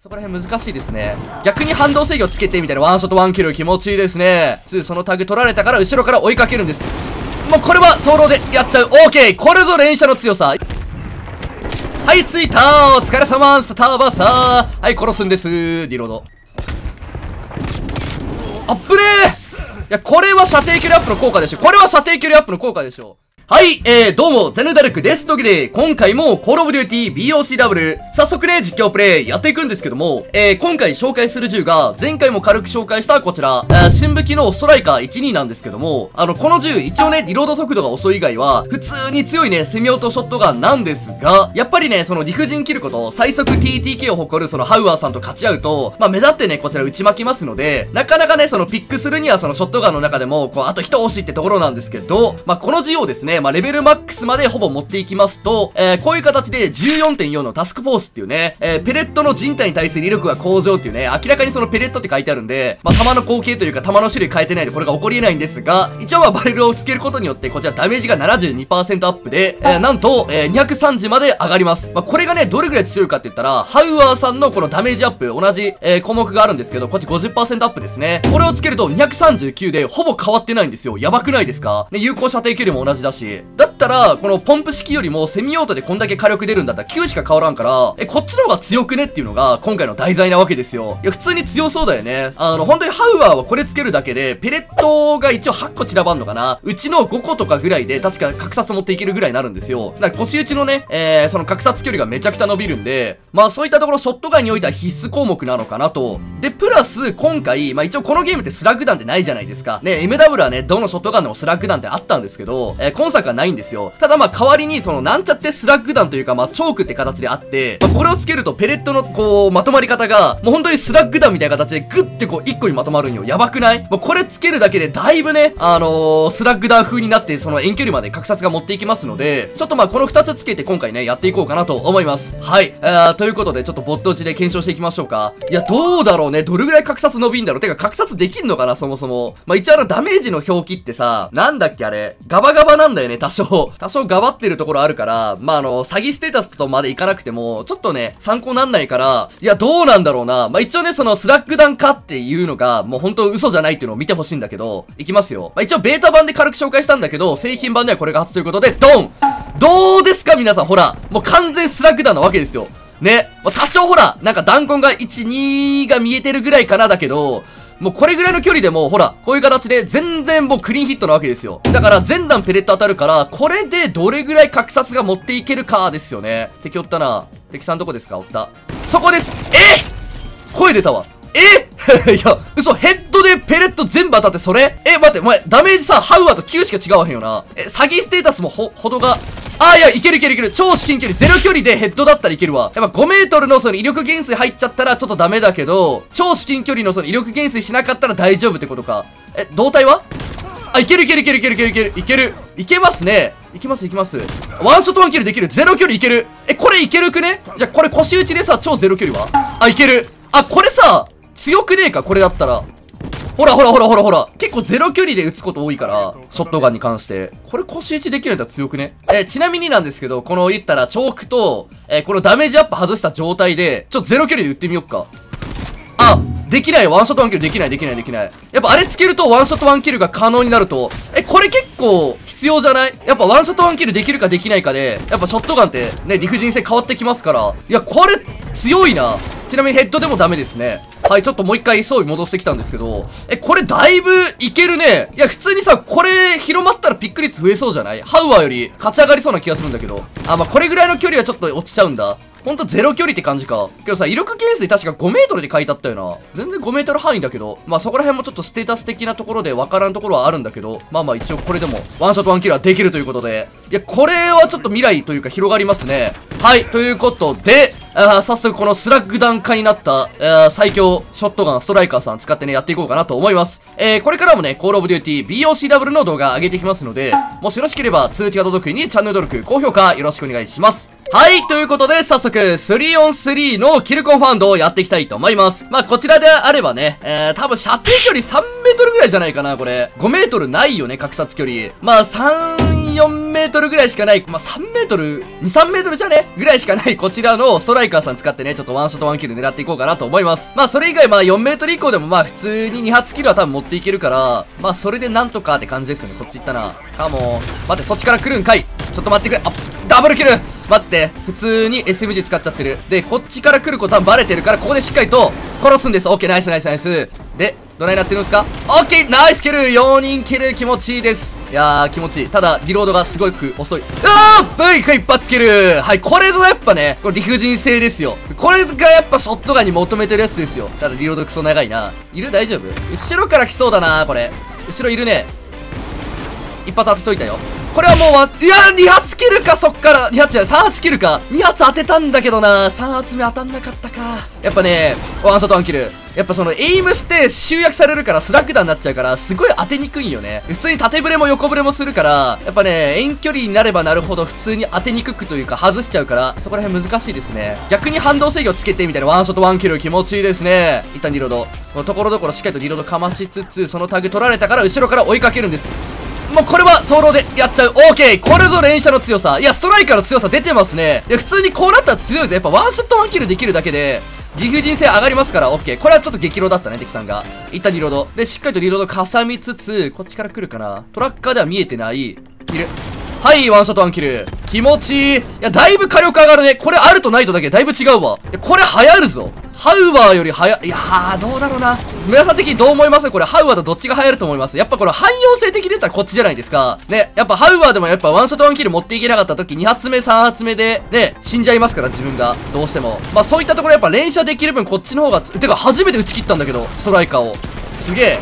そこら辺難しいですね。逆に反動制御つけてみたいな、ワンショットワンキル気持ちいいですね。2、そのタグ取られたから後ろから追いかけるんです。もうこれはソロでやっちゃう。オーケー、これぞ連射の強さ。はい、着いたー、お疲れ様ー、スターバーサー。はい、殺すんですー、リロード。あっぶねー、いや、これは射程距離アップの効果でしょ。これは射程距離アップの効果でしょ。はい、どうも、ザヌダルクです。というわけで、今回も、Call of Duty B.O.C.W、早速ね、実況プレイやっていくんですけども、今回紹介する銃が、前回も軽く紹介したこちら、新武器のストライカー12なんですけども、この銃、一応ね、リロード速度が遅い以外は、普通に強いね、セミオートショットガンなんですが、やっぱりね、その理不尽切ること、最速 TTK を誇る、そのハウアーさんと勝ち合うと、まあ、目立ってね、こちら打ちまきますので、なかなかね、そのピックするには、そのショットガンの中でも、こう、あと一押しってところなんですけど、まあ、この銃をですね、まあ、レベルマックスまでほぼ持っていきますと、こういう形で 14.4 のタスクフォースっていうね、ペレットの人体に対する威力が向上っていうね、明らかにそのペレットって書いてあるんで、まあ、弾の口径というか弾の種類変えてないでこれが起こり得ないんですが、一応はバレルをつけることによって、こちらダメージが 72% アップで、なんと、230まで上がります。まあ、これがね、どれぐらい強いかって言ったら、ハウアーさんのこのダメージアップ、同じ、項目があるんですけど、こっち 50% アップですね。これをつけると239でほぼ変わってないんですよ。やばくないですか？で、有効射程距離も同じだし、だったら、このポンプ式よりもセミオートでこんだけ火力出るんだったら9しか変わらんから、こっちの方が強くねっていうのが今回の題材なわけですよ。いや、普通に強そうだよね。本当にハウアーはこれつけるだけで、ペレットが一応8個散らばんのかな。うちの5個とかぐらいで、確か格殺持っていけるぐらいになるんですよ。だから腰打ちのね、その格殺距離がめちゃくちゃ伸びるんで、まあそういったところショットガンにおいては必須項目なのかなと。で、プラス今回、まあ一応このゲームってスラッグ弾ってないじゃないですか。ね、MW はね、どのショットガンでもスラッグ弾ってあったんですけど、今作はないんですよ。ただまあ代わりにそのなんちゃってスラッグ弾というかまあチョークって形であって、まあ、これをつけるとペレットのこうまとまり方がもう本当にスラッグ弾みたいな形でグッてこう一個にまとまるんよ。やばくない？もうこれつけるだけでだいぶね、スラッグ弾風になってその遠距離まで格殺が持っていきますので、ちょっとまあこの2つつけて今回ねやっていこうかなと思います。はい。ということでちょっとボット打ちで検証していきましょうか。いやどうだろうね。どれぐらい格殺伸びんだろう。てか格殺できんのかなそもそも。まあ一応ダメージの表記ってさ、なんだっけあれ。ガバガバなんだよね。多少がばってるところあるから、まあ、詐欺ステータスとまでいかなくても、ちょっとね、参考なんないから、いや、どうなんだろうな。まあ、一応ね、その、スラッグ弾かっていうのが、もう本当嘘じゃないっていうのを見てほしいんだけど、いきますよ。まあ、一応ベータ版で軽く紹介したんだけど、製品版ではこれが初ということで、ドン！どうですか皆さん、ほら、もう完全スラッグ弾なわけですよ。ね。まあ、多少ほら、なんか弾痕が1、2が見えてるぐらいかなだけど、もうこれぐらいの距離でも、ほら、こういう形で全然もうクリーンヒットなわけですよ。だから全弾ペレット当たるから、これでどれぐらい格殺が持っていけるかですよね。敵おったな。敵さんどこですか？おった。そこです。声出たわ。いや、嘘、ヘッドでペレット全部当たってそれ？待って、お前、ダメージさ、ハウアーと9しか違わへんよな。詐欺ステータスもほどが。いや、いけるいけるいける。超至近距離。ゼロ距離でヘッドだったらいけるわ。やっぱ5メートルのその威力減衰入っちゃったらちょっとダメだけど、超至近距離のその威力減衰しなかったら大丈夫ってことか。胴体は？いけるいけるいけるいけるいけるいけるいける。いけますね。いけますいけます。ワンショットワンキルできる。ゼロ距離いける。これいけるくね？じゃ、これ腰打ちでさ、超ゼロ距離は？いける。これさ、強くねえか？これだったら。ほらほらほらほらほら。結構ゼロ距離で撃つこと多いから、ショットガンに関して。これ腰打ちできるんだったら強くね？ちなみになんですけど、この言ったらチョークと、このダメージアップ外した状態で、ちょっとゼロ距離で撃ってみよっか。できない。ワンショットワンキルできないできないできない。やっぱあれつけるとワンショットワンキルが可能になると、これ結構必要じゃない？やっぱワンショットワンキルできるかできないかで、やっぱショットガンってね、理不尽性変わってきますから。いや、これ強いな。ちなみにヘッドでもダメですね。はい、ちょっともう一回装備戻してきたんですけど、これだいぶいけるね。いや、普通にさ、これ広まったらピック率増えそうじゃない？ハウアーより勝ち上がりそうな気がするんだけど。まあ、これぐらいの距離はちょっと落ちちゃうんだ。ほんとゼロ距離って感じか。けどさ、威力減衰確か5メートルで書いてあったよな。全然5メートル範囲だけど。まあ、そこら辺もちょっとステータス的なところでわからんところはあるんだけど。まあまあ一応これでもワンショットワンキルはできるということで。いや、これはちょっと未来というか広がりますね。はい、ということで、早速このスラッグ弾化になった、最強ショットガンストライカーさん使ってね、やっていこうかなと思います。これからもね、Call of Duty B.O.C.W の動画上げていきますので、もしよろしければ通知が届くようにチャンネル登録、高評価よろしくお願いします。はい、ということで、早速、3on3 のキルコンファウンドをやっていきたいと思います。まあ、こちらであればね、多分射程距離3メートルぐらいじゃないかな、これ。5メートルないよね、格殺距離。まあ、3、4メートルぐらいしかない、まあ、3メートル、2、3メートルじゃねぐらいしかないこちらのストライカーさん使ってね、ちょっとワンショットワンキル狙っていこうかなと思います。まあ、それ以外まあ4メートル以降でもまあ普通に2発キルは多分持っていけるから、まあそれでなんとかって感じですよね。こっち行ったな。かも。待って、そっちから来るんかい。ちょっと待ってくれ。あ、ダブルキル！待って、普通に SMG 使っちゃってる。で、こっちから来ることはバレてるから、ここでしっかりと殺すんです。オッケー、ナイスナイスナイス。で、どないなってるんですか？オッケー、ナイスキル！ 4 人キル、気持ちいいです。いやー、気持ちいい。ただ、リロードがすごく遅い。ブイク一発キル！はい、これぞやっぱね、これ理不尽性ですよ。これがやっぱショットガンに求めてるやつですよ。ただ、リロードクソ長いな。いる？大丈夫？後ろから来そうだな、これ。後ろいるね。一発当てといたよ。これはもういやー、2発切るか、そっから。2発じゃない、3発切るか。2発当てたんだけどな。3発目当たんなかったか。やっぱね、ワンショットワンキル。やっぱその、エイムして集約されるからスラッグ弾になっちゃうから、すごい当てにくいよね。普通に縦ブレも横ブレもするから、やっぱね、遠距離になればなるほど普通に当てにくくというか、外しちゃうから、そこら辺難しいですね。逆に反動制御つけてみたいなワンショットワンキル気持ちいいですね。一旦リロード。このところどころしっかりとリロードかましつつ、そのタグ取られたから後ろから追いかけるんです。もうこれはソロでやっちゃう。オーケー、これぞ連射の強さ。いや、ストライカーの強さ出てますね。いや、普通にこうなったら強いで、やっぱワンショットワンキルできるだけで、理不尽性上がりますから、オッケー。これはちょっと激ローだったね、敵さんが。一旦リロード。で、しっかりとリロードかさみつつ、こっちから来るかな。トラッカーでは見えてない。キル。はい、ワンショットワンキル。気持ちいい。いや、だいぶ火力上がるね。これあるとないとだけだいぶ違うわ。いや、これ流行るぞ。ハウアーより早い。いやー、どうだろうな。皆さん的にどう思いますこれ、ハウアーとどっちが流行ると思います？やっぱこの汎用性的に言ったらこっちじゃないですか。ね、やっぱハウアーでもやっぱワンショットワンキル持っていけなかった時、2発目、3発目で、ね、死んじゃいますから、自分が。どうしても。まあそういったところやっぱ連射できる分こっちの方が、てか初めて打ち切ったんだけど、ストライカーを。すげえ。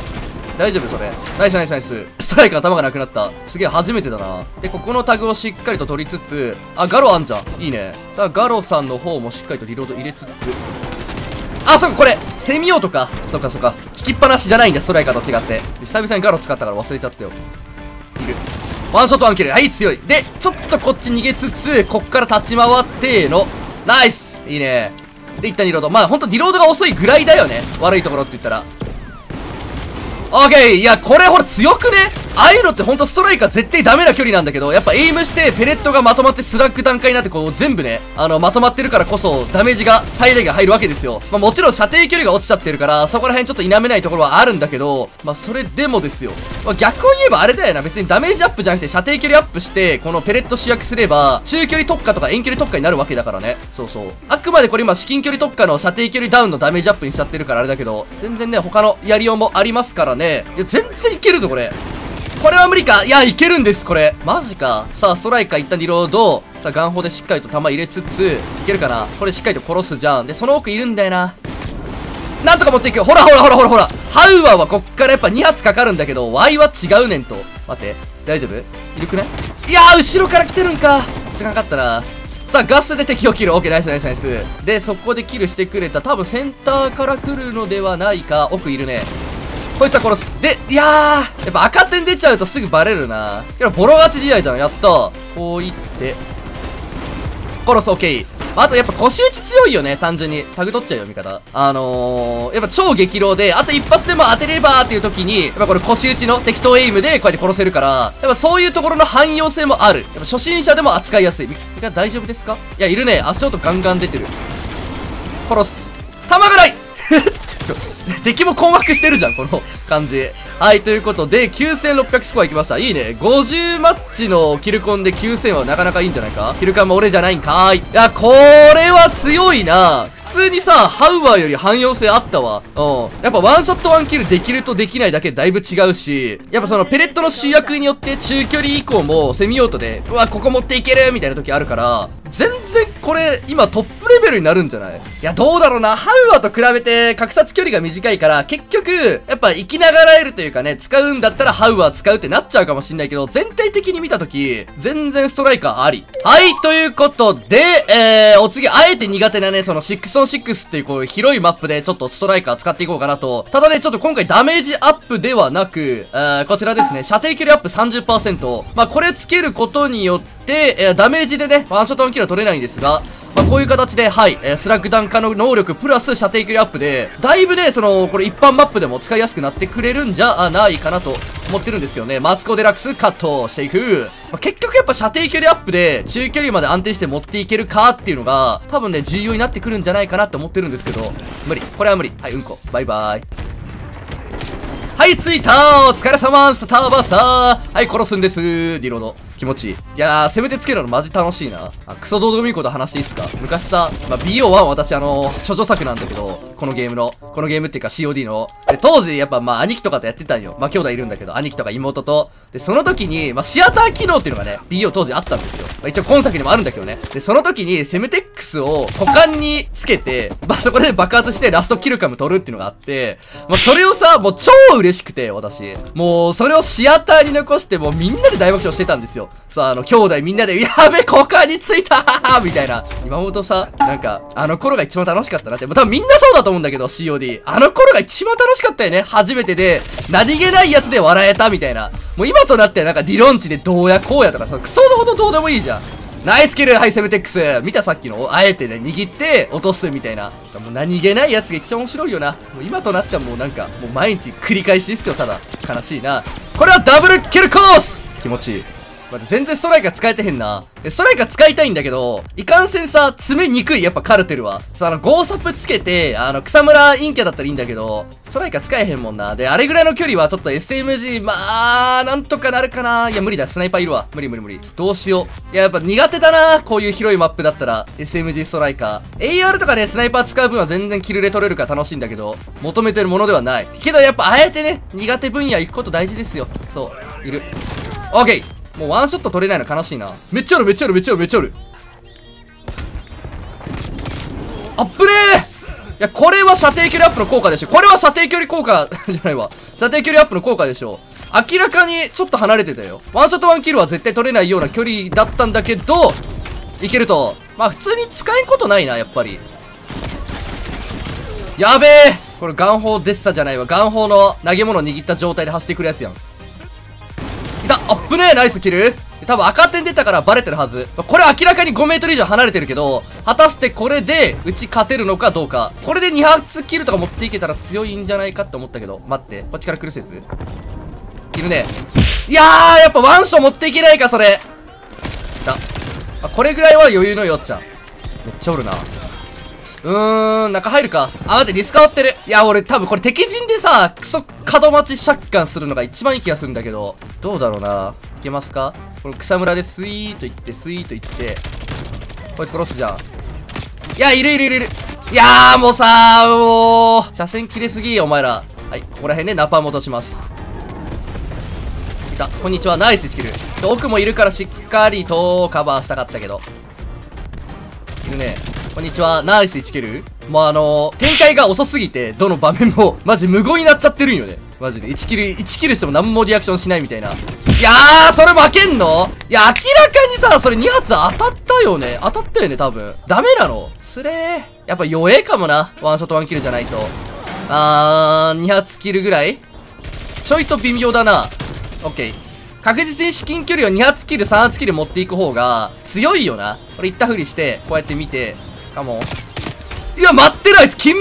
大丈夫それ。ナイスナイスナイス。ストライカー頭がなくなった。すげえ、初めてだな。で、ここのタグをしっかりと取りつつ、あ、ガロあんじゃん。いいね。さあ、ガロさんの方もしっかりとリロード入れつつ、あ、そっか、これセミオートか。そっかそっか。引きっぱなしじゃないんだ、ストライカーと違って。久々にガロ使ったから忘れちゃったよ。いる。ワンショットワンキル。はい、強い。で、ちょっとこっち逃げつつ、こっから立ち回っての。ナイス！いいね。で、一旦リロード。まあ、ほんとリロードが遅いぐらいだよね。悪いところって言ったら。オーケー。いや、これほら強くね？ああいうのってほんとストライカー絶対ダメな距離なんだけど、やっぱエイムしてペレットがまとまってスラッグ段階になってこう全部ね、まとまってるからこそダメージが最大限入るわけですよ。まあもちろん射程距離が落ちちゃってるから、そこら辺ちょっと否めないところはあるんだけど、まあそれでもですよ。まあ逆を言えばあれだよな、別にダメージアップじゃなくて射程距離アップして、このペレット主役すれば、中距離特化とか遠距離特化になるわけだからね。そうそう。あくまでこれ今至近距離特化の射程距離ダウンのダメージアップにしちゃってるからあれだけど、全然ね、他のやりようもありますからね。いや、全然いけるぞ、これ。これは無理か。いや、いけるんです、これ。マジか。さあ、ストライカー一旦リロード。さあ、ガン砲でしっかりと弾入れつつ、いけるかな。これしっかりと殺すじゃん。で、その奥いるんだよな。なんとか持っていく。ほらほらほらほらほら。ハウアーはこっからやっぱ2発かかるんだけど、Y は違うねんと。待って、大丈夫？いるくない？いやー、後ろから来てるんか。つかなかったな。さあ、ガスで敵を切る。オッケー、ナイスナイスナイス。で、そこでキルしてくれた。多分センターから来るのではないか。奥いるね。こいつは殺す。で、いやー、やっぱ赤点出ちゃうとすぐバレるな。いや、ボロ勝ち試合じゃん。やった。こういって。殺す、オッケー。あとやっぱ腰打ち強いよね、単純に。タグ取っちゃうよ、味方。やっぱ超激ローで、あと一発でも当てればーっていう時に、やっぱこれ腰打ちの適当エイムでこうやって殺せるから、やっぱそういうところの汎用性もある。やっぱ初心者でも扱いやすい。大丈夫ですか？いや、いるね。足音ガンガン出てる。殺す。弾がない敵も困惑してるじゃん、この感じ。はい、ということで、9600スコアいきました。いいね。50マッチのキルコンで9000はなかなかいいんじゃないか？キルカンも俺じゃないんかーい。いや、これは強いな。普通にさ、ハウアーより汎用性あったわ。うん。やっぱワンショットワンキルできるとできないだけだいぶ違うし、やっぱそのペレットの集約によって中距離以降もセミオートで、うわ、ここ持っていけるみたいな時あるから、全然これ今トップレベルになるんじゃない？いや、どうだろうな。ハウアーと比べて格殺距離が短いから、結局、やっぱ生きながらえるというかね、使うんだったらハウアー使うってなっちゃうかもしんないけど、全体的に見た時、全然ストライカーあり。はい、ということで、お次、あえて苦手なね、その6on6っていうこう広いマップでちょっとストライカー使っていこうかなと。ただね、ちょっと今回ダメージアップではなく、こちらですね、射程距離アップ 30%。まあ、これつけることによって、ダメージでね、ワンショットワンキルは取れないんですが、まあ、こういう形で、はい、スラッグ弾化の能力プラス射程距離アップで、だいぶね、これ一般マップでも使いやすくなってくれるんじゃないかなと持ってるんですけどね。マツコデラックスカットしていく。まあ、結局やっぱ射程距離アップで中距離まで安定して持っていけるかっていうのが多分ね、重要になってくるんじゃないかなって思ってるんですけど、無理。これは無理。はい、うんこ。バイバーイ。はい、着いたー。お疲れ様スターバーサー。はい、殺すんですー。リロード。気持ちいい。いやー、せめてつけるのマジ楽しいな。あ、クソどうでもいいこと話していいっすか。昔さ、まあ、BO1 私諸女作なんだけど、このゲームっていうか COD の。で、当時やっぱまあ兄貴とかとやってたんよ。まあ兄弟いるんだけど、兄貴とか妹と。で、その時に、まあシアター機能っていうのがね、BO 当時あったんですよ。まあ一応今作にもあるんだけどね。で、その時にセムテックスを股間につけて、まあそこで爆発してラストキルカム取るっていうのがあって、まあそれをさ、もう超嬉しくて、私。もうそれをシアターに残して、もうみんなで大爆笑してたんですよ。さあ、兄弟みんなで、やべ、股間についたみたいな。今ほどさ、なんか、あの頃が一番楽しかったなって。もう多分みんなそうだと思うんだけど、COD。あの頃が一番楽しかったよね。初めてで、何気ないやつで笑えたみたいな。もう今となってなんか、理論値でどうやこうやとかさ、クソのほどどうでもいいじゃん。ナイスキル、はい、セムテックス。見たさっきの、あえてね、握って、落とすみたいな。もう何気ないやつが一番面白いよな。もう今となってはもうなんか、もう毎日繰り返しですよ、ただ。悲しいな。これはダブルキルコース気持ちいい。ま、全然ストライカー使えてへんな。ストライカー使いたいんだけど、いかんせんさ、詰めにくい、やっぱカルテルは。さ、ゴーサップつけて、草むら陰キャだったらいいんだけど、ストライカー使えへんもんな。で、あれぐらいの距離はちょっと SMG、まあ、なんとかなるかな。いや、無理だ。スナイパーいるわ。無理。どうしよう。いや、やっぱ苦手だな。こういう広いマップだったら、SMG ストライカー。AR とかね、スナイパー使う分は全然キルで取れるから楽しいんだけど、求めてるものではない。けどやっぱ、あえてね、苦手分野行くこと大事ですよ。そう、いる。オッケー。もうワンショット取れないの悲しいな。めっちゃおる。あっぶねー。いや、これは射程距離アップの効果でしょ。これは射程距離効果じゃないわ。射程距離アップの効果でしょ。明らかにちょっと離れてたよ。ワンショットワンキルは絶対取れないような距離だったんだけど、いけると。まあ普通に使えんことないな、やっぱり。やべえ。これ眼砲デッサじゃないわ。眼砲の投げ物を握った状態で走ってくるやつやん。あっぶねえ、ナイスキル。多分赤点出たからバレてるはず。これ明らかに5メートル以上離れてるけど、果たしてこれでうち勝てるのかどうか。これで2発キルとか持っていけたら強いんじゃないかって思ったけど。待って、こっちから来る説いるね。いやー、やっぱワンション持っていけないか、それ。これぐらいは余裕のよっちゃん。めっちゃおるな。中入るか。あ、待って、リス変わってる。いや、俺多分これ敵陣でさ、クソ角待ちシャッカンするのが一番いい気がするんだけど、どうだろうな。いけますか。この草むらでスイーと行って、こいつ殺すじゃん。いや、いる。いやー、もうさー、車線切れすぎー、お前ら。はい、ここら辺でナパ戻します。いた、こんにちは、ナイスキル。奥もいるからしっかりとカバーしたかったけど。いるね。こんにちは。ナイス1キル。もう展開が遅すぎて、どの場面も、マジ無言になっちゃってるんよね。マジで。1キルしても何もリアクションしないみたいな。いやー、それ負けんの？いや、明らかにさ、それ2発当たったよね。当たったよね、多分。ダメなの？すれー。やっぱ弱えかもな。ワンショットワンキルじゃないと。2発キルぐらい？ちょいと微妙だな。オッケー。確実に至近距離を2発キル、3発キル持っていく方が、強いよな。これ行ったふりして、こうやって見て、かも。いや、待ってるあいつ、キンモ！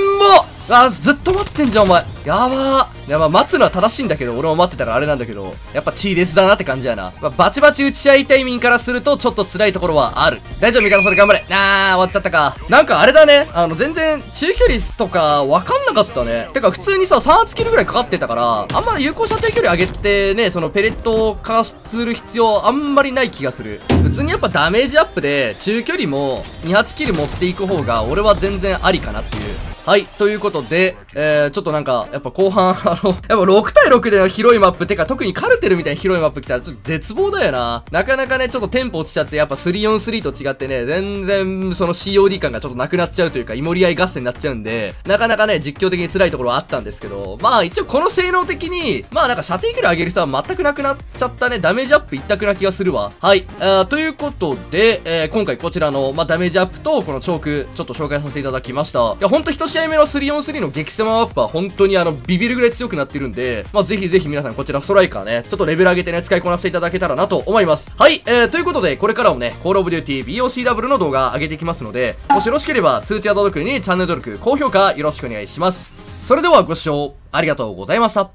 あ、ずっと待ってんじゃん、お前。やばー。いや、まあ、待つのは正しいんだけど、俺も待ってたからあれなんだけど、やっぱチーデスだなって感じやな。まあ、バチバチ打ち合いタイミングからすると、ちょっと辛いところはある。大丈夫、味方それ頑張れ。終わっちゃったか。なんかあれだね。全然、中距離とか、わかんなかったね。てか、普通にさ、3発キルぐらいかかってたから、あんま有効射程距離上げてね、そのペレットをかする必要、あんまりない気がする。普通にやっぱダメージアップで、中距離も、2発キル持っていく方が、俺は全然ありかなっていう。はい、ということで、ちょっとなんか、やっぱ後半、やっぱ6対6での広いマップ、てか特にカルテルみたいな広いマップ来たらちょっと絶望だよな。なかなかね、ちょっとテンポ落ちちゃって、やっぱ 3-4-3 と違ってね、全然その COD 感がちょっとなくなっちゃうというか、イモリ合い合戦になっちゃうんで、なかなかね、実況的に辛いところはあったんですけど、まあ一応この性能的に、まあなんか射程距離上げる人は全くなくなっちゃったね、ダメージアップ一択な気がするわ。はい、ということで、今回こちらの、まあダメージアップとこのチョーク、ちょっと紹介させていただきました。いや、ほんと1試合目の 3-4-3 の激狭マップは本当にビビるぐらい強くなってるんで、まあ、ぜひぜひ皆さんこちらストライカーね、ちょっとレベル上げてね、使いこなしていただけたらなと思います。はい、ということで、これからもね、Call of Duty B.O.C.W. の動画上げていきますので、もしよろしければ通知や登録にチャンネル登録、高評価よろしくお願いします。それではご視聴ありがとうございました。